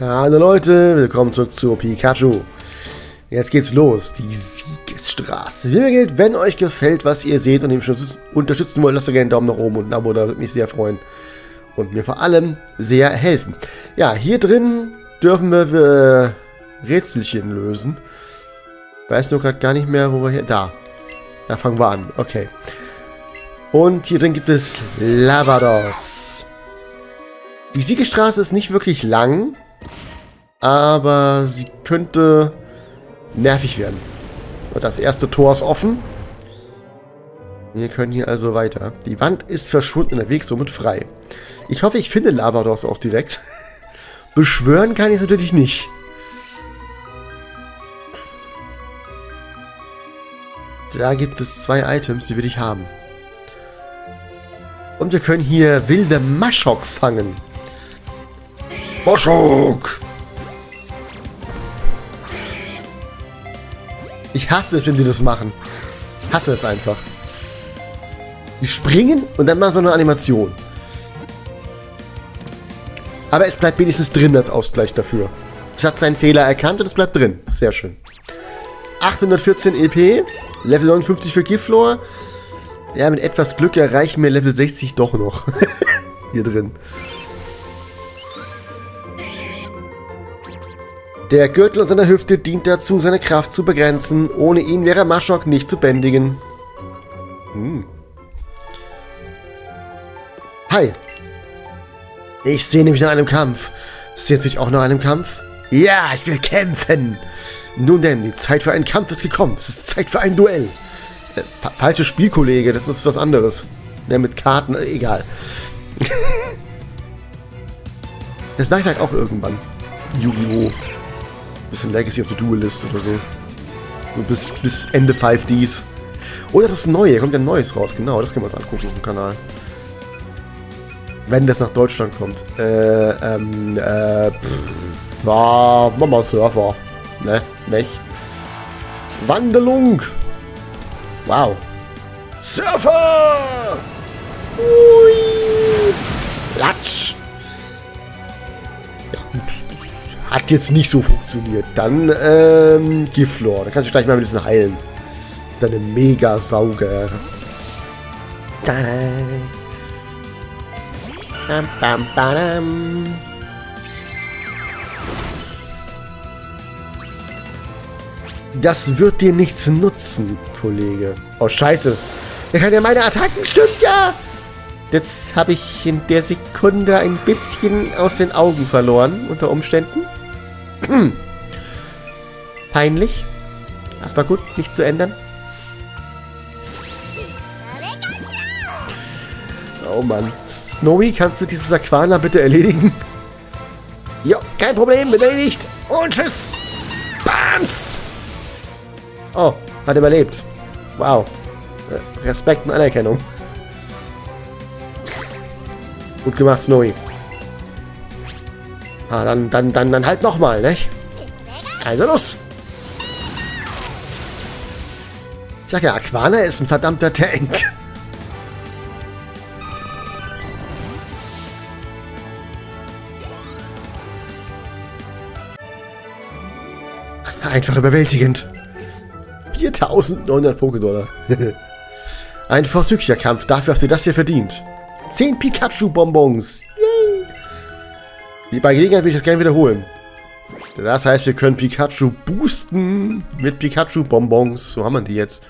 Hallo Leute, willkommen zurück zu Pikachu. Jetzt geht's los, die Siegesstraße. Wie immer gilt, wenn euch gefällt, was ihr seht und ihn unterstützen wollt, lasst doch gerne einen Daumen nach oben und ein Abo, da würde mich sehr freuen. Und mir vor allem sehr helfen. Ja, hier drin dürfen wir Rätselchen lösen. Weiß nur gerade gar nicht mehr, wo wir hier... Da fangen wir an, okay. Und hier drin gibt es Lavados. Die Siegesstraße ist nicht wirklich lang, aber sie könnte nervig werden. Das erste Tor ist offen. Wir können hier also weiter. Die Wand ist verschwunden, der Weg somit frei. Ich hoffe, ich finde Lavados auch direkt. Beschwören kann ich es natürlich nicht. Da gibt es zwei Items, die will ich haben. Und wir können hier wilde Maschok fangen. Maschok! Ich hasse es, wenn die das machen. Hasse es einfach. Die springen und dann machen so eine Animation. Aber es bleibt wenigstens drin als Ausgleich dafür. Es hat seinen Fehler erkannt und es bleibt drin. Sehr schön. 814 EP, Level 59 für Giflor. Ja, mit etwas Glück erreichen wir Level 60 doch noch. Hier drin. Der Gürtel an seiner Hüfte dient dazu, seine Kraft zu begrenzen. Ohne ihn wäre Maschok nicht zu bändigen. Hi. Ich sehne mich nach einem Kampf. Sehnst du dich auch nach einem Kampf? Ja, ich will kämpfen. Nun denn, die Zeit für einen Kampf ist gekommen. Es ist Zeit für ein Duell. Falsche Spielkollege, das ist was anderes. Ja, mit Karten, egal. Das mache ich halt auch irgendwann. Yu-Gi-Oh! Bisschen Legacy of the Duelist oder so. Bis Ende 5Ds. Oder das Neue, kommt ja ein Neues raus. Genau, das können wir uns angucken auf dem Kanal. Wenn das nach Deutschland kommt. Mach mal Surfer. Ne, nicht. Wandelung! Wow. Surfer! Ui! Latsch! Ja, hat jetzt nicht so funktioniert. Dann, Giflor. Da kannst du gleich mal ein bisschen heilen. Deine Mega-Sauger. Bam, bam, badam. Das wird dir nichts nutzen, Kollege. Oh, scheiße. Er kann ja meine Attacken, stimmt ja! Jetzt habe ich in der Sekunde ein bisschen aus den Augen verloren, unter Umständen. Peinlich. Aber gut, nichts zu ändern. Oh Mann. Snowy, kannst du dieses Aquana bitte erledigen? Jo, kein Problem, erledigt. Und tschüss. Bams! Oh, hat überlebt. Wow. Respekt und Anerkennung. Gut gemacht, Snowy. Ah, dann halt nochmal, ne? Also los! Ich sag ja, Aquana ist ein verdammter Tank. Einfach überwältigend. 4.900 Pokédollar. Ein vorzüglicher Kampf, dafür hast du das hier verdient. 10 Pikachu-Bonbons. Yay! Bei Gelegenheit will ich das gerne wiederholen. Das heißt, wir können Pikachu boosten mit Pikachu-Bonbons. So haben wir die jetzt.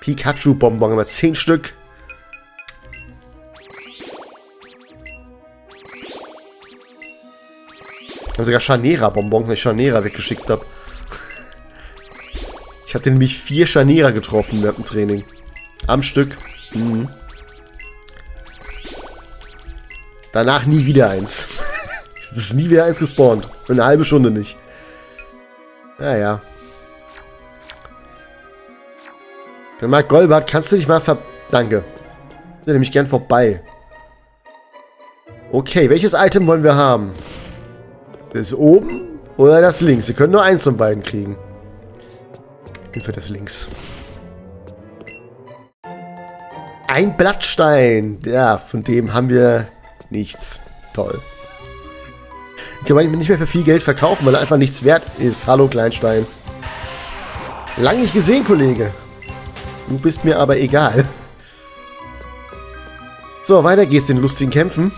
Pikachu-Bonbons, immer 10 Stück. Ich habe sogar Chaneira-Bonbons, weil ich Chaneira weggeschickt habe. Ich hatte nämlich 4 Chaneira getroffen während dem Training. Am Stück. Danach nie wieder eins. Es ist nie wieder eins gespawnt. In einer halben Stunde nicht. Naja. Dann Mark Golbert, kannst du dich mal Danke. Ich bin nämlich gern vorbei. Okay, welches Item wollen wir haben? Das oben oder das links? Wir können nur eins von beiden kriegen. Für das links. Ein Blattstein. Ja, von dem haben wir nichts. Toll. kann man nicht mehr für viel Geld verkaufen, weil er einfach nichts wert ist. Hallo Kleinstein. Lang nicht gesehen, Kollege. Du bist mir aber egal. So, weiter geht's in lustigen Kämpfen.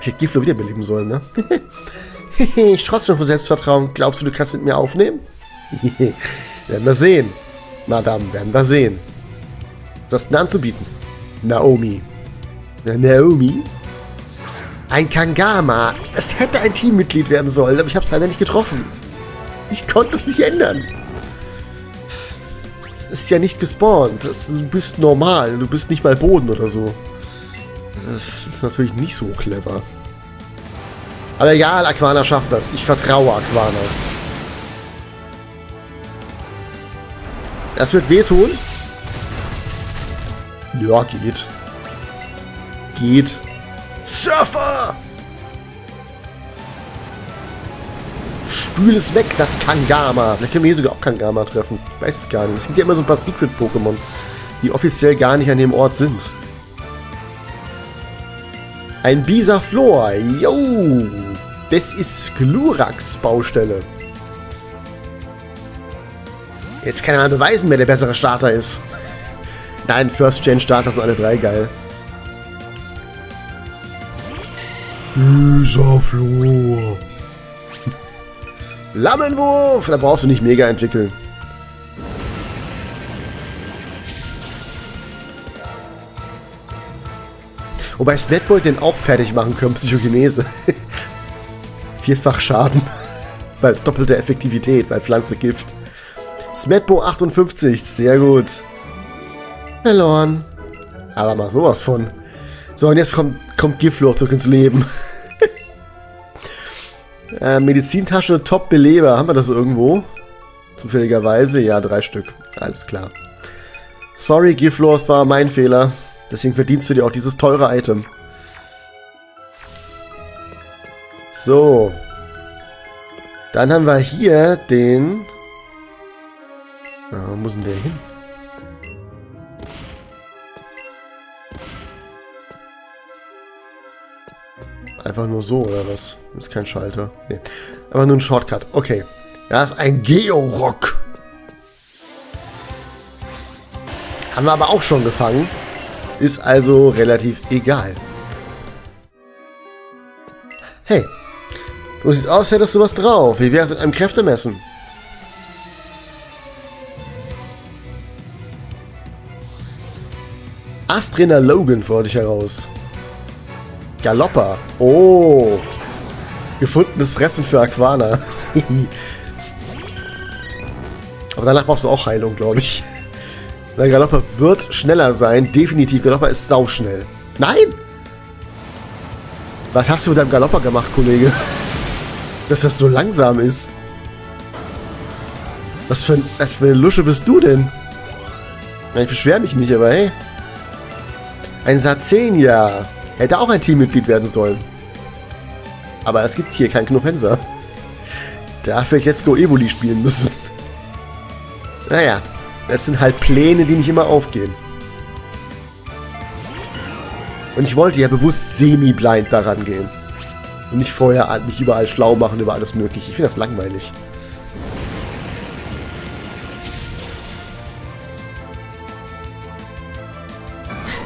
Ich hätte Giflor wiederbeleben sollen, ne? Ich trotzdem noch vor Selbstvertrauen. Glaubst du, du kannst mit mir aufnehmen? Werden wir sehen. Madame, werden wir sehen. Was hast du denn anzubieten? Naomi. Naomi? Ein Kangama. Es hätte ein Teammitglied werden sollen, aber ich habe es leider nicht getroffen. Ich konnte es nicht ändern. Es ist ja nicht gespawnt. Du bist normal. Du bist nicht mal Boden oder so. Das ist natürlich nicht so clever. Aber egal, Aquana schafft das. Ich vertraue Aquana. Das wird wehtun. Ja, geht. Geht. Surfer! Spül es weg, das Kangama. Vielleicht können wir hier sogar auch Kangama treffen. Ich weiß es gar nicht. Es gibt ja immer so ein paar Secret-Pokémon, die offiziell gar nicht an dem Ort sind. Ein Bisaflor. Yo! Das ist Gluraks Baustelle. Jetzt kann er mal beweisen, wer der bessere Starter ist. Nein, First-Gen-Starter sind alle drei geil. Müsaflor. Lammenwurf! Da brauchst du nicht mega entwickeln. Wobei Smettbo den auch fertig machen können, Psychogenese. 4-fach Schaden. Bei doppelter Effektivität, bei Pflanze Gift. Smettbo 58, sehr gut. Verloren. Aber mal sowas von. So, und jetzt kommt Giflor zurück ins Leben. Medizintasche, Top Beleber. Haben wir das irgendwo? Zufälligerweise? Ja, 3 Stück. Alles klar. Sorry, Giflor, es war mein Fehler. Deswegen verdienst du dir auch dieses teure Item. So. Dann haben wir hier den... Wo muss denn der hin? Einfach nur so, oder was? Ist kein Schalter. Nee. Aber nur ein Shortcut. Okay. Das ist ein Geo-Rock. Haben wir aber auch schon gefangen. Ist also relativ egal. Hey. Du siehst aus, hättest du was drauf. Wie wär's in einem Kräftemessen? Astrina Logan fordere ich heraus. Galoppa. Oh. Gefundenes Fressen für Aquana. Aber danach brauchst du auch Heilung, glaube ich. Weil Galoppa wird schneller sein. Definitiv. Galoppa ist sauschnell. Nein! Was hast du mit deinem Galoppa gemacht, Kollege? Dass das so langsam ist. Was für eine Lusche bist du denn? Ich beschwere mich nicht, aber hey. Ein Sarzenia. Hätte auch ein Teammitglied werden sollen. Aber es gibt hier keinen Knopenser. Dafür hätte ich Let's Go Evoli spielen müssen. Naja. Das sind halt Pläne, die nicht immer aufgehen. Und ich wollte ja bewusst semi-blind daran gehen. Und nicht vorher mich überall schlau machen über alles Mögliche. Ich finde das langweilig.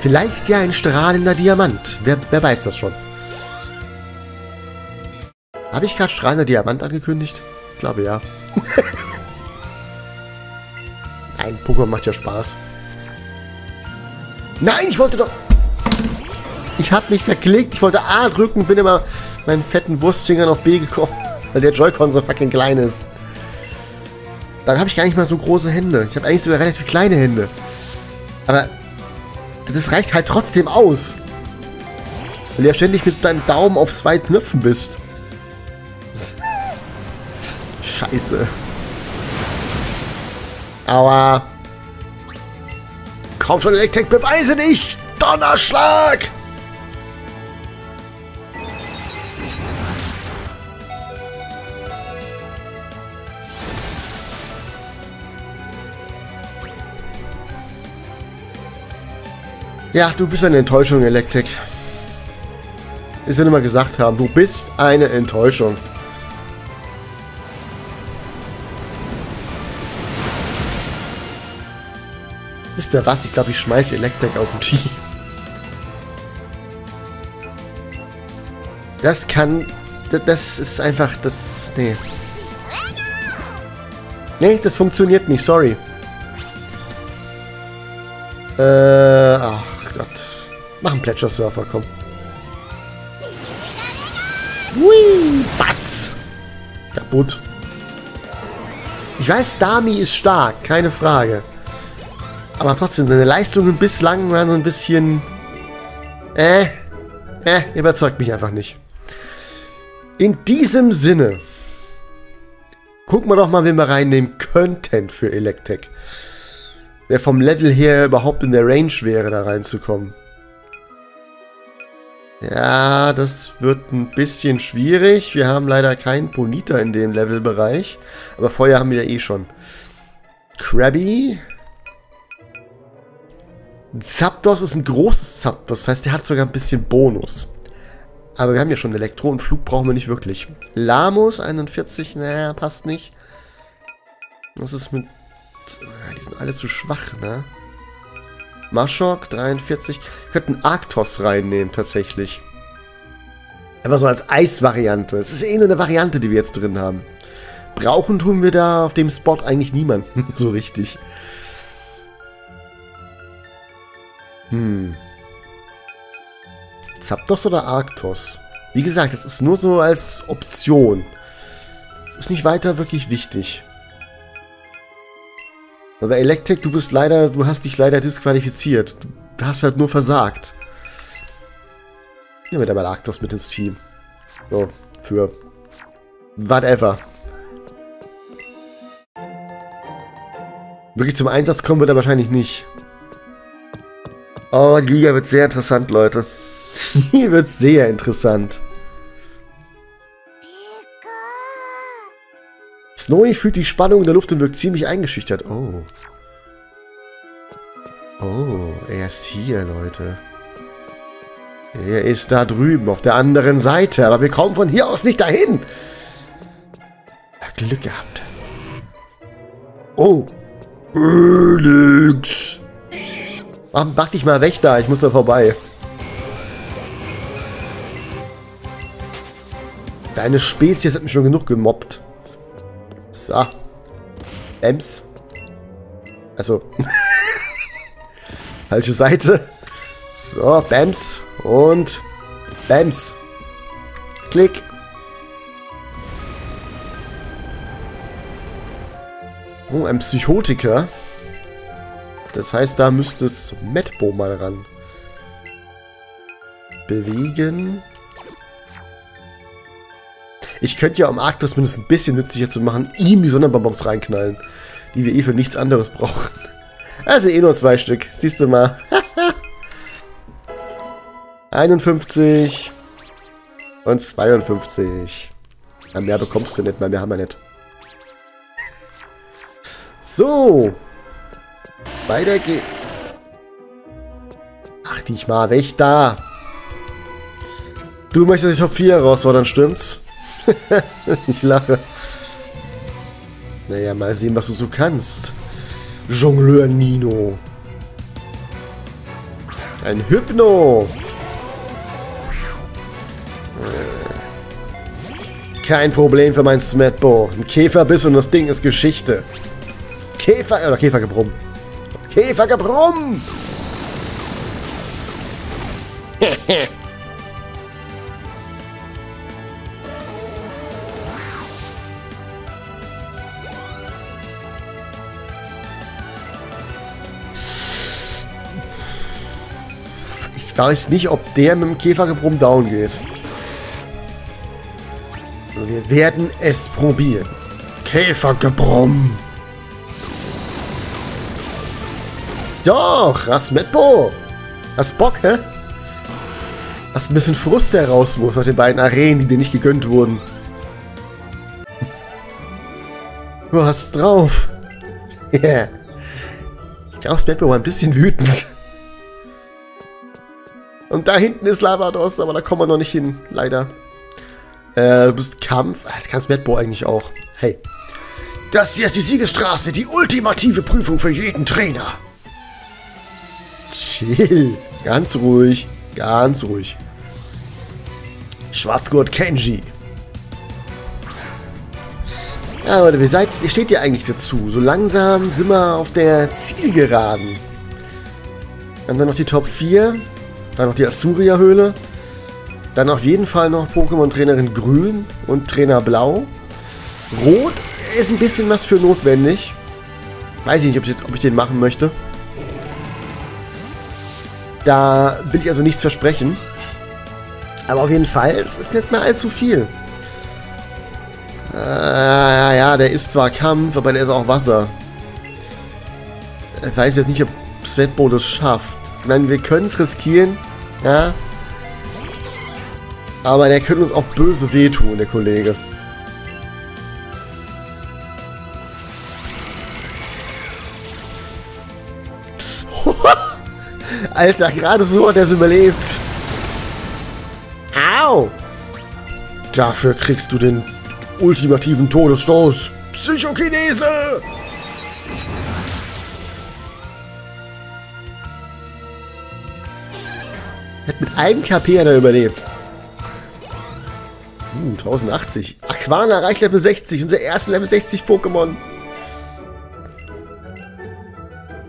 Vielleicht ja ein strahlender Diamant. Wer weiß das schon? Habe ich gerade strahlender Diamant angekündigt? Ich glaube ja. Ein Pokémon macht ja Spaß. Nein, ich wollte doch... Ich habe mich verklickt. Ich wollte A drücken, bin immer meinen fetten Wurstfingern auf B gekommen. Weil der Joy-Con so fucking klein ist. Dann habe ich gar nicht mal so große Hände. Ich habe eigentlich sogar relativ kleine Hände. Aber das reicht halt trotzdem aus. Weil du ja ständig mit deinem Daumen auf 2 Knöpfen bist. Scheiße. Aua. Komm schon, Elektrik, beweise dich! Donnerschlag! Ja, du bist eine Enttäuschung, Elektrik. Ich will immer gesagt haben, du bist eine Enttäuschung. Wisst ihr was? Ich glaube, ich schmeiße Elektrik aus dem Team. Das kann... Das ist einfach... Das... Nee. Nee, das funktioniert nicht. Sorry. Ach Gott. Mach einen Plätscher-Surfer, komm. Hui, Batz. Kaputt. Ich weiß, Dami ist stark. Keine Frage. Aber trotzdem, deine Leistungen bislang waren so ein bisschen... überzeugt mich einfach nicht. In diesem Sinne... Gucken wir doch mal, wen wir reinnehmen könnten für Elektrik. Wer vom Level her überhaupt in der Range wäre, da reinzukommen. Ja, das wird ein bisschen schwierig. Wir haben leider keinen Ponita in dem Levelbereich. Aber Feuer haben wir ja eh schon. Krabby. Zapdos ist ein großes Zapdos. Das heißt, der hat sogar ein bisschen Bonus. Aber wir haben ja schon Elektro und Flug brauchen wir nicht wirklich. Lamos, 41, naja, passt nicht. Was ist mit... Die sind alle zu schwach, ne? Maschok, 43. Wir könnten Arktos reinnehmen, tatsächlich. Einfach so als Eisvariante. Es ist eh nur eine Variante, die wir jetzt drin haben. Brauchen tun wir da auf dem Spot eigentlich niemanden so richtig. Zapdos oder Arktos? Wie gesagt, das ist nur so als Option. Das ist nicht weiter wirklich wichtig. Aber Elektrik, du hast dich leider disqualifiziert. Du hast halt nur versagt. Hier wird aber Arktos mit ins Team. So, für whatever. Wirklich zum Einsatz kommen wird er wahrscheinlich nicht. Oh, die Liga wird sehr interessant, Leute. Hier wird es sehr interessant. Snowy fühlt die Spannung in der Luft und wirkt ziemlich eingeschüchtert. Oh. Oh, er ist hier, Leute. Er ist da drüben, auf der anderen Seite. Aber wir kommen von hier aus nicht dahin. Glück gehabt. Oh. Nix. Mach dich mal weg da, ich muss da vorbei. Deine Spezies hat mich schon genug gemobbt. So. Ems. Achso. Falsche Seite. So, Bams. Und Bams. Klick. Oh, ein Psychotiker. Das heißt, da müsste es Smettbo mal ran. Bewegen. Ich könnte ja, um Arktos mindestens ein bisschen nützlicher zu machen, ihm die Sonderbonbons reinknallen, die wir eh für nichts anderes brauchen. Also eh nur 2 Stück, siehst du mal. 51 und 52. Na, mehr bekommst du nicht, weil mehr haben wir nicht. So. Weiter geht's. Ach, dich mal weg da. Du möchtest die Top 4 herausfordern, stimmt's? Ich lache. Naja, mal sehen, was du so kannst. Jongleur Nino. Ein Hypno. Kein Problem für mein Smettbo. Ein Käferbiss und das Ding ist Geschichte. Käfergebrumm. Käfergebrumm! Ich weiß nicht, ob der mit dem Käfergebrumm down geht. Also wir werden es probieren. Käfergebrumm. Doch, Smettbo. Hast Bock, hä? Hast ein bisschen Frust, der raus muss nach den beiden Arenen, die dir nicht gegönnt wurden. Du hast drauf. Yeah. Ich glaube, Smettbo war ein bisschen wütend. Und da hinten ist Lavados, aber da kommen wir noch nicht hin, leider. Du bist Kampf. Das kann Smettbo eigentlich auch. Hey. Das hier ist die Siegesstraße, die ultimative Prüfung für jeden Trainer. Chill. Ganz ruhig. Ganz ruhig. Schwarzgurt Kenji. Ja, Leute, ihr steht ja eigentlich dazu. So langsam sind wir auf der Zielgeraden. Dann noch die Top 4. Dann noch die Azuria-Höhle. Dann auf jeden Fall noch Pokémon-Trainerin Grün und Trainer Blau. Rot ist ein bisschen was für notwendig. Weiß ich nicht, ob ich den machen möchte. Da will ich also nichts versprechen. Aber auf jeden Fall, es ist nicht mehr allzu viel. Ja, der ist zwar Kampf, aber der ist auch Wasser. Ich weiß jetzt nicht, ob Smettbo das schafft. Ich meine, wir können es riskieren. Ja. Aber der könnte uns auch böse wehtun, der Kollege. Alter, gerade so hat er es überlebt. Au! Dafür kriegst du den ultimativen Todesstoß. Psychogenese! Hat mit einem KP hat er überlebt. 1080. Aquana erreicht Level 60. Unser erster Level 60 Pokémon.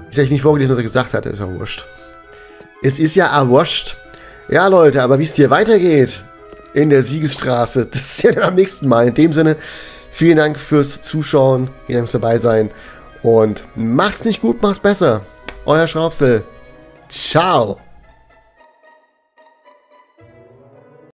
Ist ja nicht vorgelesen, was er gesagt hat. Ist ja wurscht. Es ist ja erwascht. Ja, Leute, aber wie es hier weitergeht in der Siegesstraße, das sehen wir am nächsten Mal. In dem Sinne, vielen Dank fürs Zuschauen, vielen Dank fürs Dabeisein und macht's nicht gut, macht's besser. Euer Schraubsel. Ciao.